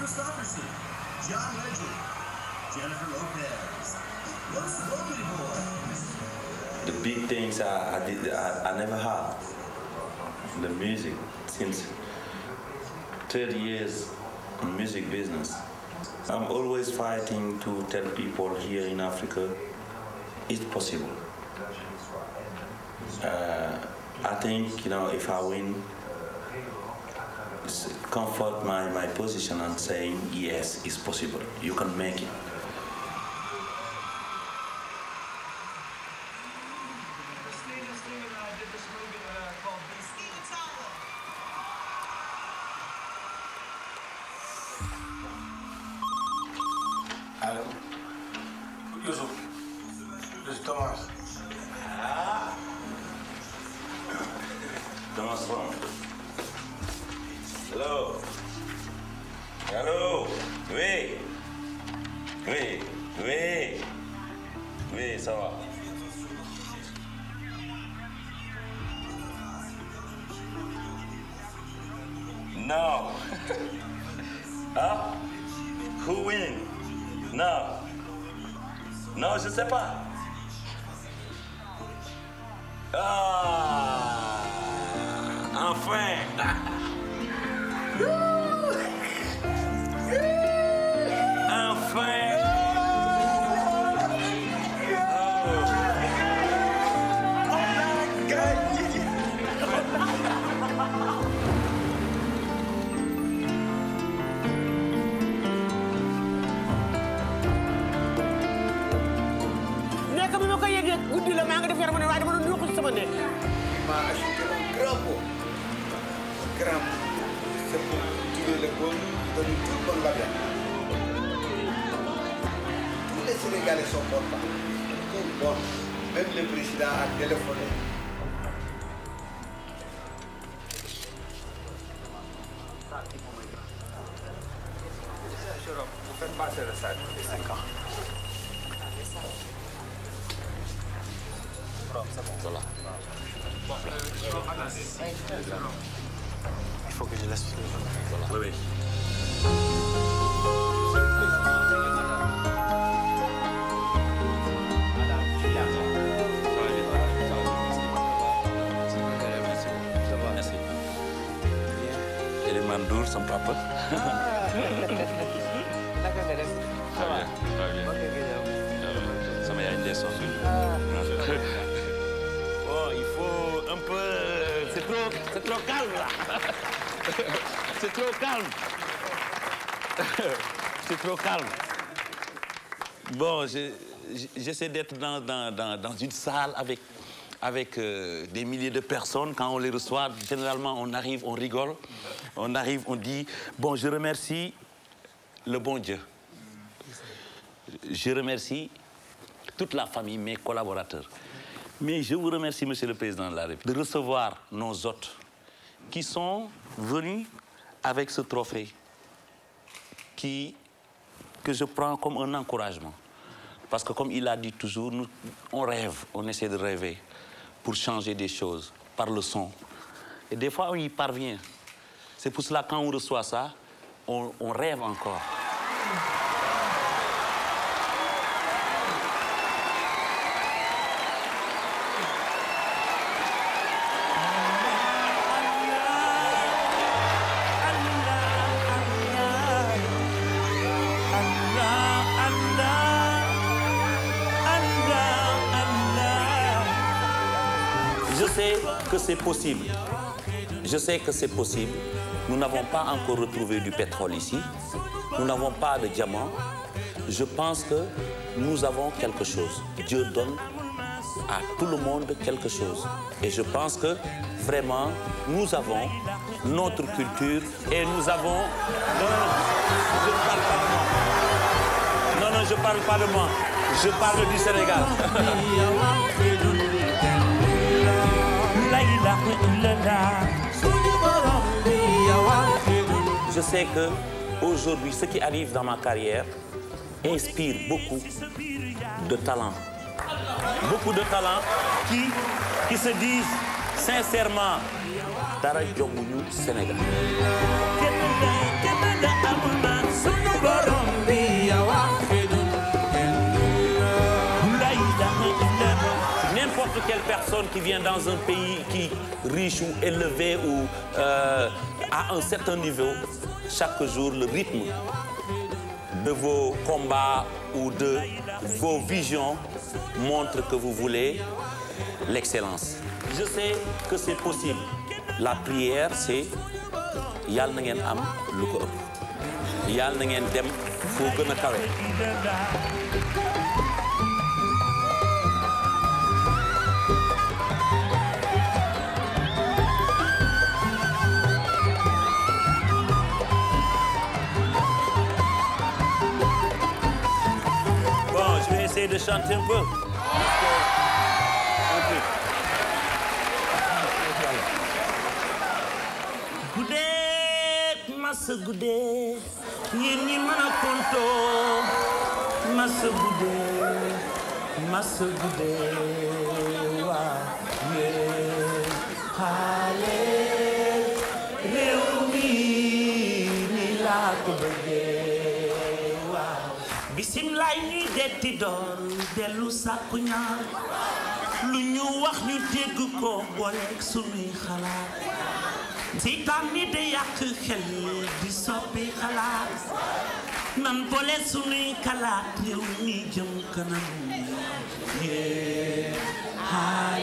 Christopherson, John Legend, Jennifer Lopez, Los Lonely Boys. The big things I did, I never had. The music, since 30 years in music business. I'm always fighting to tell people here in Africa, it's possible. I think, if I win, comfort my position and saying, yes, it's possible, you can make it. Allô? Youssouf, je suis Thomas. Ah? Thomas Franck. Allô? Allô? Oui? Oui? Oui? Oui, ça va. Non! Hein? Who win? Non, non, je sais pas. Ah, enfin. Enfin. Tous les Sénégalais sont contents. Tout bon. Même le président a téléphoné. Vous faites passer le sac de 5 ans. Voilà. Il faut que je laisse le voilà. Oui, oui. Et les mandours sont pas potes. Ça va. Ça m'a aidé sans une. Il faut un peu... C'est trop calme, là. C'est trop calme. C'est trop calme. Bon, j'essaie d'être dans une salle avec des milliers de personnes. Quand on les reçoit, généralement, on arrive, on rigole. On arrive, on dit, bon, je remercie le bon Dieu. Je remercie toute la famille, mes collaborateurs. Mais je vous remercie, Monsieur le Président de la République, de recevoir nos hôtes qui sont venus avec ce trophée que je prends comme un encouragement. Parce que comme il a dit toujours, on rêve, on essaie de rêver pour changer des choses par le son. Et des fois, on y parvient. C'est pour cela, quand on reçoit ça, on rêve encore. Je sais que c'est possible. Je sais que c'est possible. Nous n'avons pas encore retrouvé du pétrole ici. Nous n'avons pas de diamants. Je pense que nous avons quelque chose. Dieu donne à tout le monde quelque chose. Et je pense que vraiment, nous avons notre culture et nous avons... Non, je ne parle pas de moi. Je parle du Sénégal. Je sais que aujourd'hui, ce qui arrive dans ma carrière inspire beaucoup de talents. Beaucoup de talents qui se disent sincèrement Dara Djomounou Sénégal. quelle personne qui vient dans un pays qui riche ou élevé ou à un certain niveau, chaque jour, le rythme de vos combats ou de vos visions montre que vous voulez l'excellence. Je sais que c'est possible. La prière, c'est Yal na ngeen am lu ko ëpp. Yal na ngeen dem fu gën a kawe. De chanter un peu. Parce que... Goudé, masse goudé, yéni manakonto, masse goudé, wa, yé, halé, réumi, ni la koubé. Bisim lay ñuy detti door dellu sàkku ñaar lu ñu wax ñu dégg ko booleeg suñuy xalaat seytaan ni de yàq xel di soppi xalaat nan boole suñuy xalaat réew mi jëm kanam